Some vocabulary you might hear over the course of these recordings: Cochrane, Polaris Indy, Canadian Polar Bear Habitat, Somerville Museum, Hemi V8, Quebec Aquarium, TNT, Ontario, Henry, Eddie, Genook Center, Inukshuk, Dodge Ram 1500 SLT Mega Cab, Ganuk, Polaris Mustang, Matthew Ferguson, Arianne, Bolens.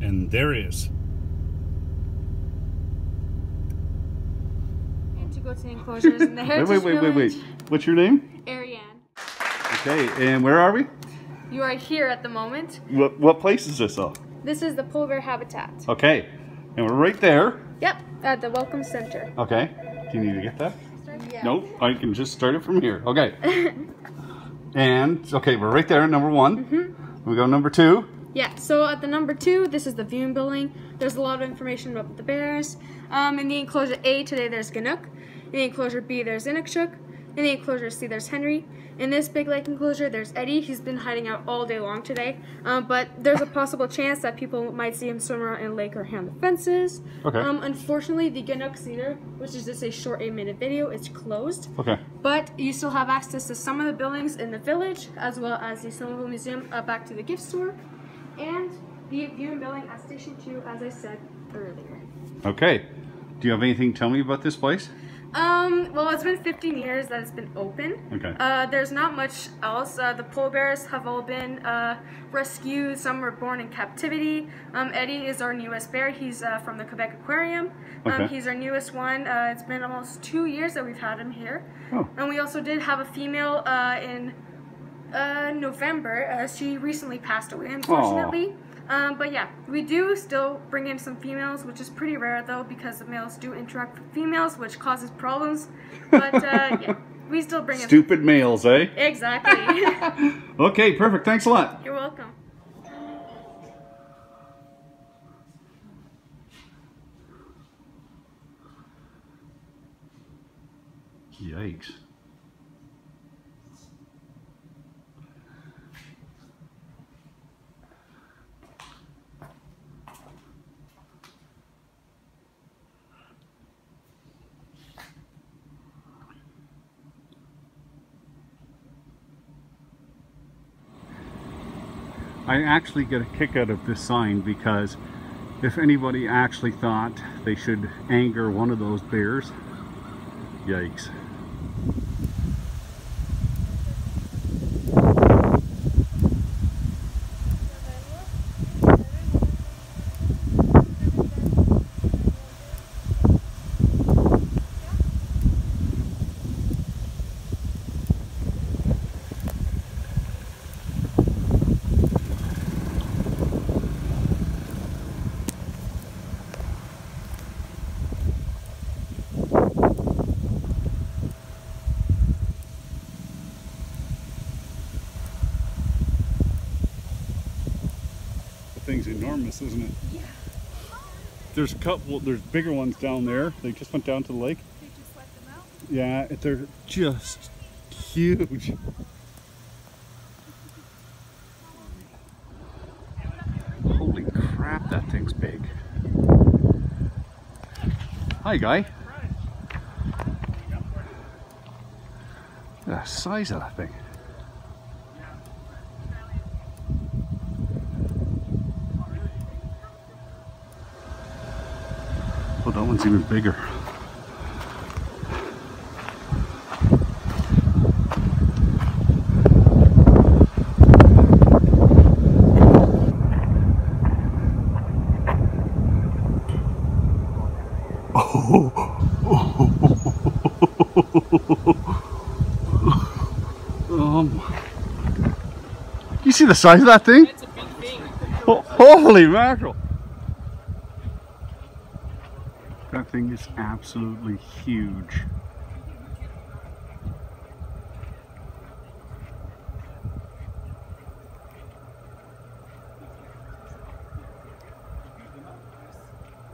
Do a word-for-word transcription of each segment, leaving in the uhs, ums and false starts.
And there it is. And to go to the enclosures in the Heritage Village. Wait, wait, wait, wait, wait. What's your name? Arianne. Okay, and where are we? You are here at the moment. What, what place is this of? This is the Polar Bear Habitat. Okay, and we're right there. Yep, at the Welcome Center. Okay, do you need to get that? Yeah. Nope, I can just start it from here. Okay. And, okay, we're right there at number one. Mm-hmm. We go number two. Yeah, so at the number two, this is the viewing building. There's a lot of information about the bears. Um, in the enclosure A today, there's Ganuk. In the enclosure B, there's Inukshuk. In the enclosure C, there's Henry. In this big lake enclosure, there's Eddie. He's been hiding out all day long today, um, but there's a possible chance that people might see him swim around in the lake or hang on the fences. Okay. Um, unfortunately, the Genook Center, which is just a short eight minute video, is closed. Okay. But you still have access to some of the buildings in the village, as well as the Somerville Museum, uh, back to the gift store, and the viewing building at Station two, as I said earlier. Okay. Do you have anything to tell me about this place? Um, well, it's been fifteen years that it's been open. Okay. Uh, there's not much else. Uh, the polar bears have all been uh, rescued. Some were born in captivity. Um, Eddie is our newest bear. He's uh, from the Quebec Aquarium. Um, okay. He's our newest one. Uh, it's been almost two years that we've had him here. Oh. And we also did have a female uh, in uh, November. Uh, she recently passed away, unfortunately. Aww. Um, but yeah, we do still bring in some females, which is pretty rare though, because the males do interact with females, which causes problems. But uh, yeah, we still bring in stupid males, eh? Exactly. Okay, perfect. Thanks a lot. You're welcome. Yikes. I actually get a kick out of this sign, because if anybody actually thought they should anger one of those bears, yikes. Thing's enormous, isn't it? Yeah. There's a couple, there's bigger ones down there. They just went down to the lake. They just let them out? Yeah, they're just huge. Holy crap, that thing's big. Hi, guy. The size of that thing. Oh, that one's even bigger. Oh, um, you see the size of that thing? That's a big thing. Oh, holy mackerel! That thing is absolutely huge.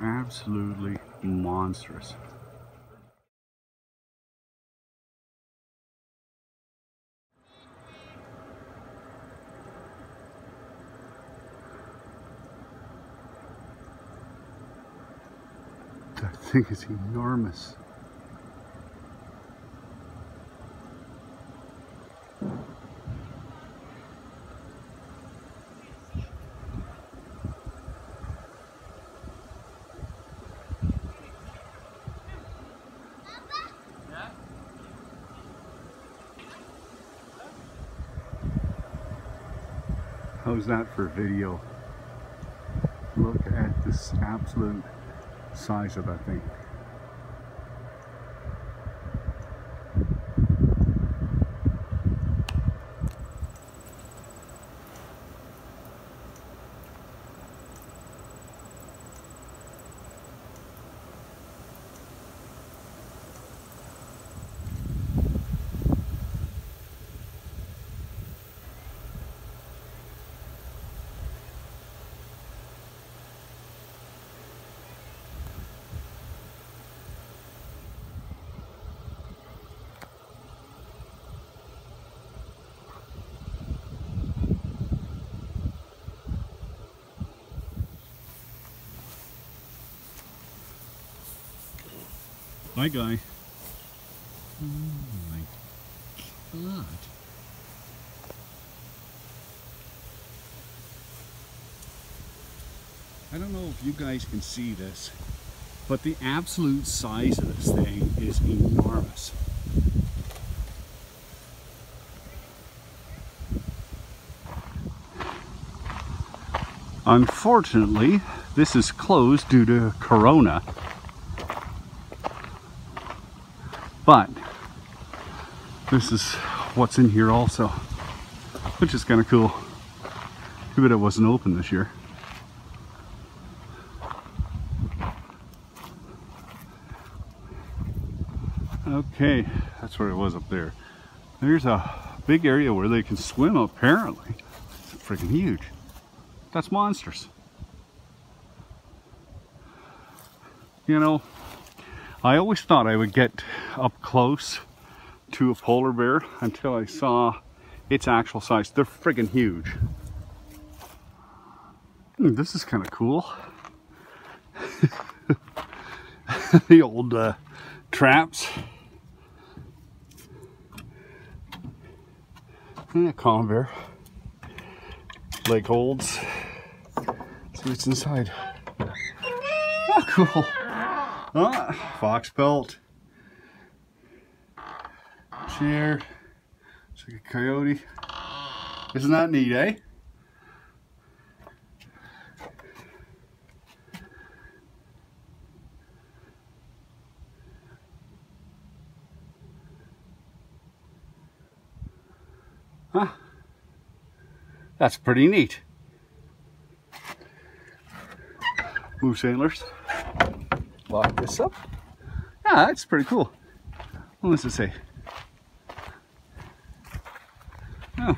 Absolutely monstrous. That thing is enormous. Papa? How's that for video? Look at this absolute size of that thing. Hi, guy. Oh my God. I don't know if you guys can see this, but the absolute size of this thing is enormous. Unfortunately, this is closed due to Corona. But this is what's in here also, which is kind of cool. Too bad it wasn't open this year. Okay, that's where it was up there. There's a big area where they can swim apparently. It's freaking huge. That's monsters. You know, I always thought I would get up close to a polar bear until I saw its actual size. They're friggin' huge. Mm, this is kind of cool. The old uh, traps. And a common bear. Leg holds. See what's inside. Oh, cool. Ah, fox belt, chair, it's like a coyote. Isn't that neat, eh? Huh? That's pretty neat. Moose antlers. Lock this up. Yeah, that's pretty cool. What does it say? Oh.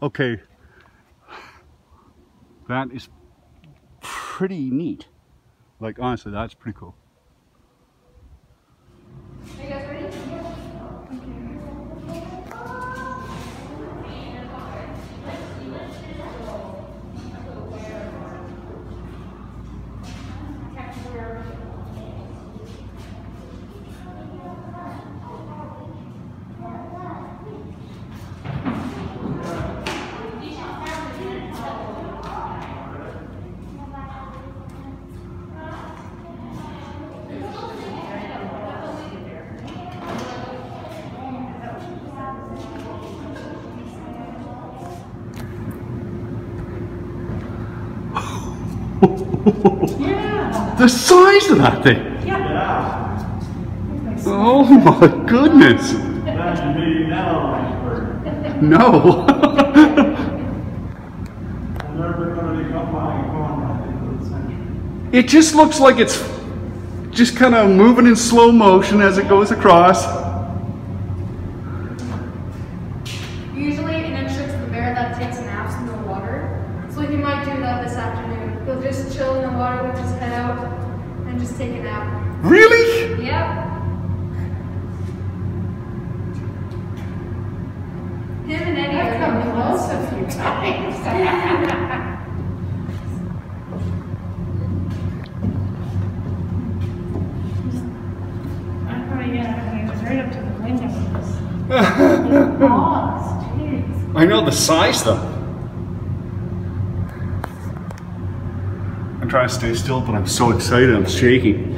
Okay, that is pretty neat. Like, honestly, that's pretty cool. Are you guys ready? Yeah. The size of that thing! Yeah. Oh my goodness! No! It just looks like it's just kind of moving in slow motion as it goes across. Usually Inukshuk's the bear that takes naps in the water, so he might do that this afternoon. He'll just chill in the water with his head out and just take a nap. Really? Yep. Him and Eddie have come close a few times. His paws, jeez. I know the size though. I'm trying to stay still, but I'm so excited, I'm shaking.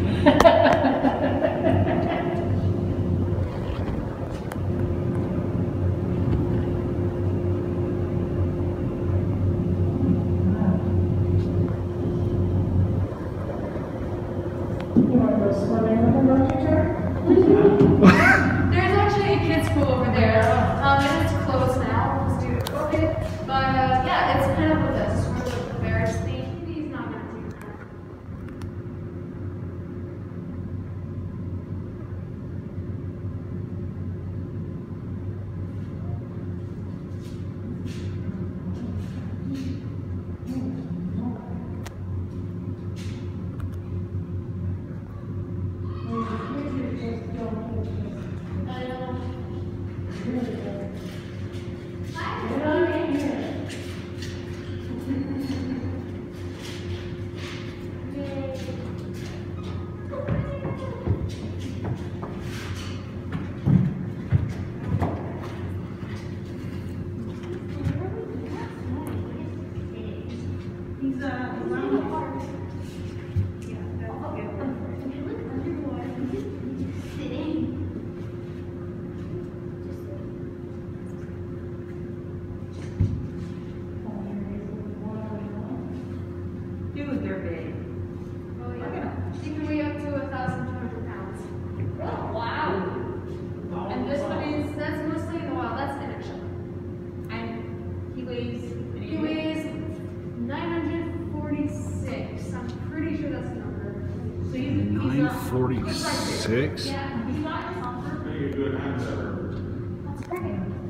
Six. Yeah, he's not comfort. Make a good answer. That's great. Yeah.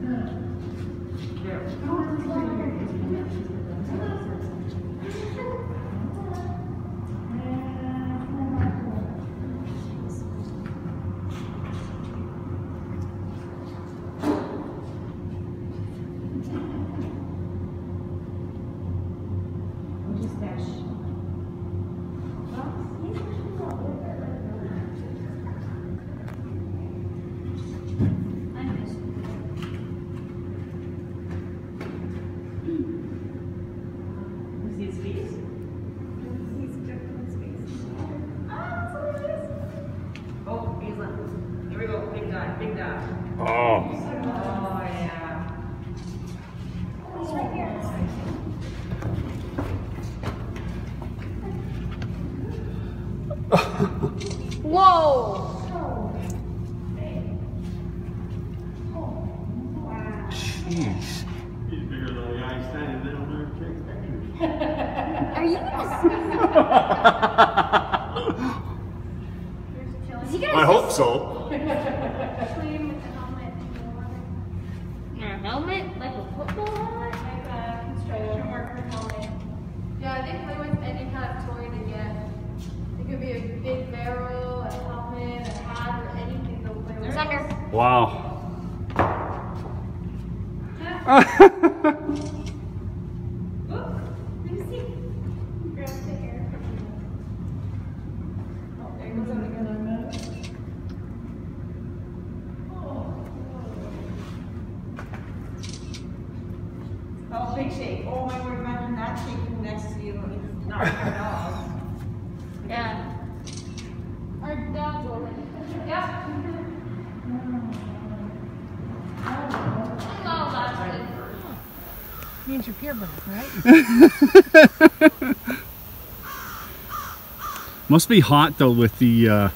Must be hot though with the uh,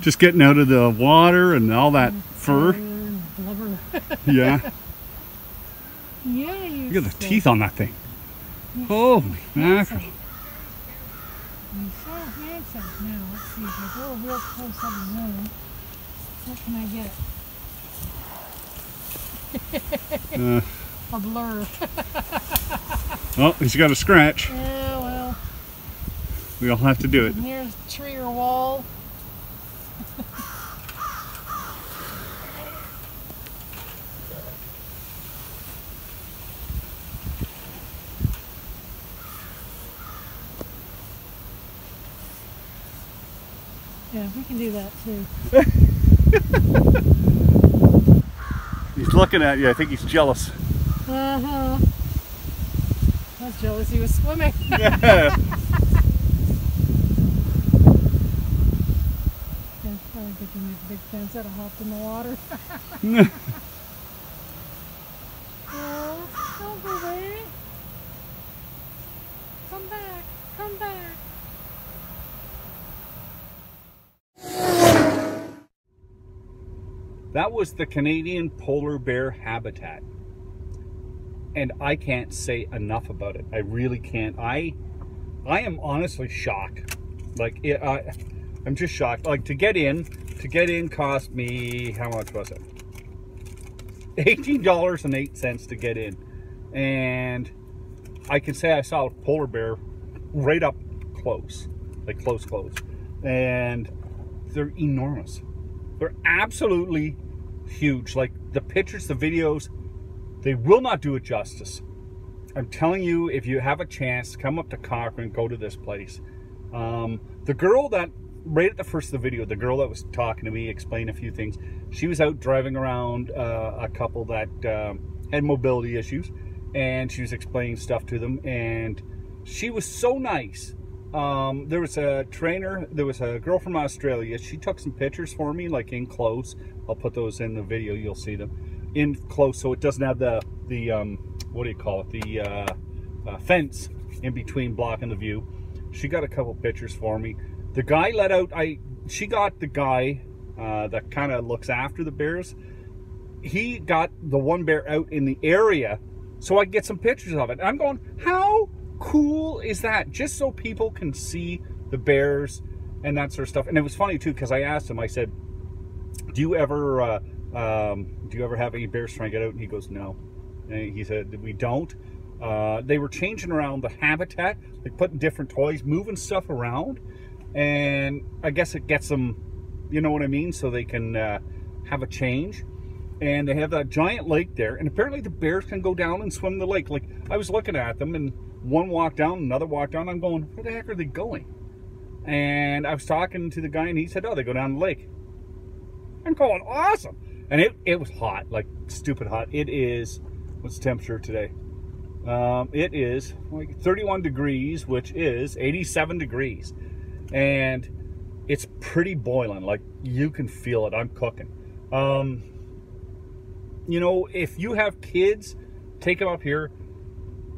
just getting out of the water and all that and fur. Blubber. Yeah. Yeah. Look at the sick. Teeth on that thing. You're holy mackerel. You're so handsome. Now let's see if I go real close up the moon. What can I get? uh, a blur. Oh, he's got a scratch. Yeah, well. We all have to do it. And here's a tree or wall. Yeah, we can do that too. looking at you. I think he's jealous. Uh-huh. I was jealous he was swimming. Yeah. Probably good to make a big fence that'll hop in the water. Oh, don't go away. Come back, come back. That was the Canadian Polar Bear Habitat. And I can't say enough about it. I really can't. I I am honestly shocked. Like, it, I, I'm just shocked. Like, to get in, to get in cost me, how much was it? eighteen dollars and eight cents to get in. And I can say I saw a polar bear right up close, like close, close. And they're enormous. They're absolutely huge. Like, the pictures, the videos, they will not do it justice. I'm telling you, if you have a chance, come up to Cochrane, go to this place. Um, the girl that, right at the first of the video, the girl that was talking to me explained a few things. She was out driving around uh, a couple that um, had mobility issues, and she was explaining stuff to them, and she was so nice. Um, there was a trainer, there was a girl from Australia. She took some pictures for me, like in close. I'll put those in the video, you'll see them. In close, so it doesn't have the the um what do you call it, the uh, uh fence in between blocking the view. She got a couple pictures for me. The guy let out, I she got the guy uh that kind of looks after the bears. He got the one bear out in the area so I could get some pictures of it. I'm going, how cool is that? Just so people can see the bears and that sort of stuff. And it was funny too, because I asked him, I said, do you ever uh um do you ever have any bears trying to get out? And he goes, no. And he said, we don't. Uh they were changing around the habitat, like putting different toys, moving stuff around, and I guess it gets them, you know what I mean, so they can uh have a change. And they have that giant lake there, and apparently the bears can go down and swim the lake. Like, I was looking at them, and one walked down, another walked down. I'm going, where the heck are they going? And I was talking to the guy, and he said, oh, they go down the lake. I'm going, awesome. And it, it was hot, like stupid hot. It is, what's the temperature today? Um, it is like thirty-one degrees, which is eighty-seven degrees. And it's pretty boiling, like you can feel it, I'm cooking. Um, you know, if you have kids, take them up here.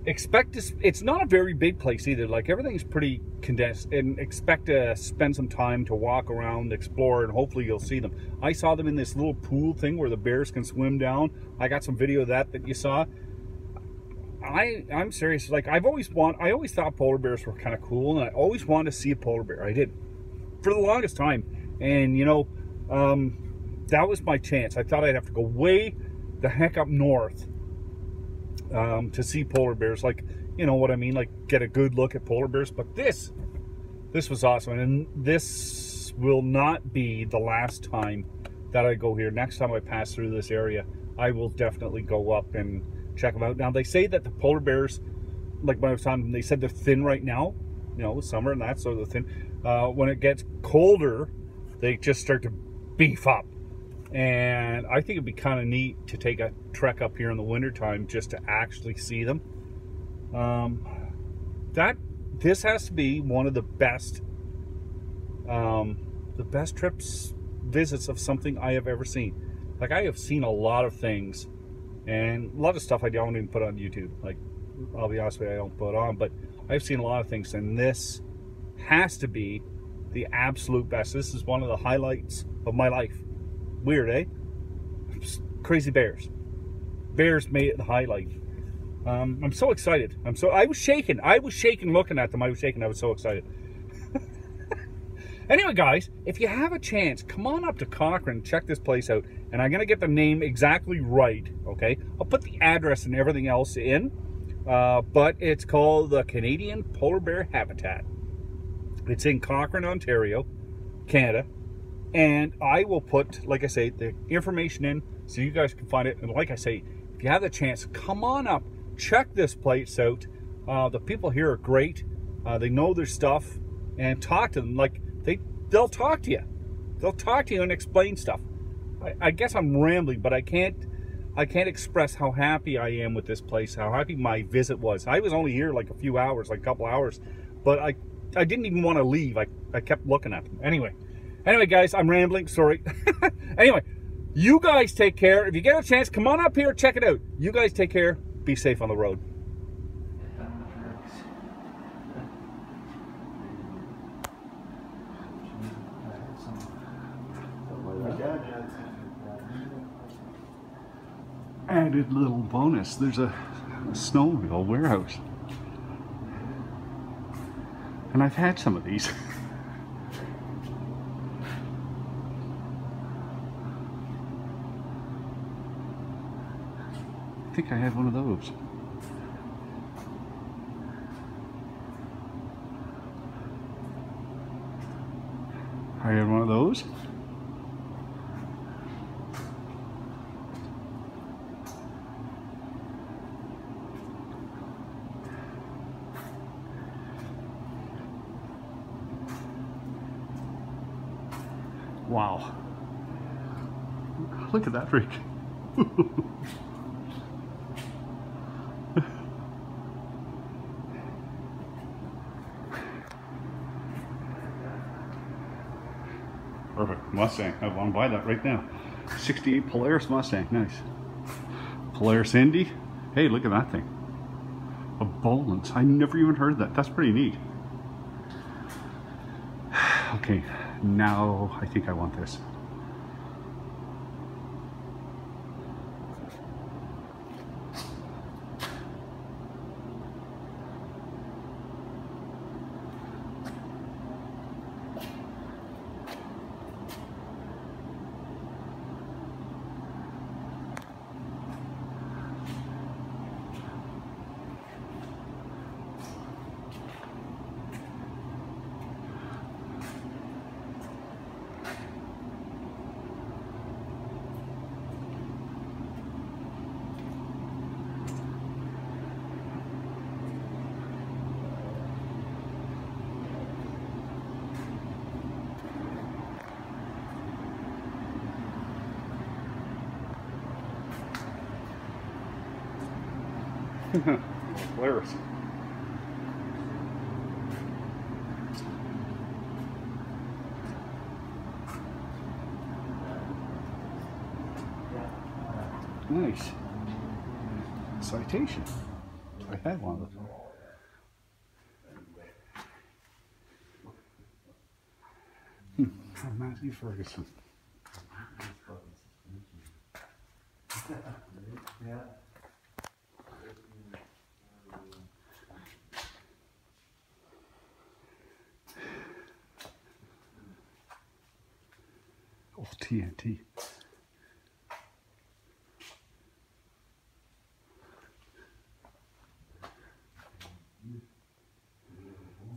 Expect to, it's not a very big place either. Like, everything's pretty condensed, and expect to spend some time to walk around, explore, and hopefully you'll see them. I saw them in this little pool thing where the bears can swim down. I got some video of that that you saw. I, I'm serious. Like, I've always want, I always thought polar bears were kind of cool, and I always wanted to see a polar bear. I did, for the longest time. And, you know, um, that was my chance. I thought I'd have to go way the heck up north um, to see polar bears. Like, you know what I mean? Like, get a good look at polar bears. But this, this was awesome. And this will not be the last time that I go here. Next time I pass through this area, I will definitely go up and check them out. Now, they say that the polar bears, like when I was talking, they said they're thin right now. You know, summer and that, so they're thin. Uh, when it gets colder, they just start to beef up. And I think it'd be kind of neat to take a trek up here in the wintertime just to actually see them. Um, that this has to be one of the best, um, the best trips, visits of something I have ever seen. Like, I have seen a lot of things, and a lot of stuff I don't even put on YouTube. Like, I'll be honest with you, I don't put on, but I've seen a lot of things, and this has to be the absolute best. This is one of the highlights of my life. Weird, eh? Crazy bears. Bears made it the highlight. Um, I'm so excited. I'm so, I was shaking. I was shaking looking at them. I was shaking. I was so excited. Anyway, guys, if you have a chance, come on up to Cochrane. Check this place out. And I'm going to get the name exactly right, okay? I'll put the address and everything else in. Uh, but it's called the Canadian Polar Bear Habitat. It's in Cochrane, Ontario, Canada. And I will put, like I say, the information in so you guys can find it. And like I say, if you have the chance, come on up. Check this place out. Uh, the people here are great. Uh, they know their stuff, and talk to them. Like, they, they'll talk to you. They'll talk to you and explain stuff. I, I guess I'm rambling, but I can't I can't express how happy I am with this place, how happy my visit was. I was only here like a few hours, like a couple hours, but I, I didn't even want to leave. I, I kept looking at them. Anyway, anyway, guys, I'm rambling, sorry. Anyway, you guys take care. If you get a chance, come on up here, check it out. You guys take care. Be safe on the road. Added little bonus, there's a, a Snowmobile warehouse, and I've had some of these. I think I have one of those. I had one of those. Wow. Look at that freak. Perfect. Mustang. I want to buy that right now. sixty-eight Polaris Mustang. Nice. Polaris Indy. Hey, look at that thing. A Bolens. I never even heard of that. That's pretty neat. Okay. Now, I think I want this. Polaris. Nice. Citation. I had one of those. Hmm. Matthew Ferguson. Yeah. Oh, T N T.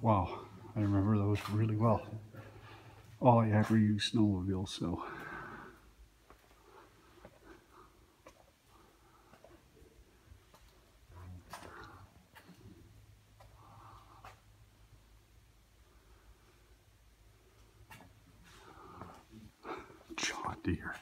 Wow, I remember those really well. All I ever used snowmobiles, so. Dear.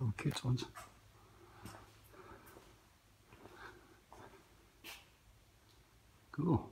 Little kids ones. Cool.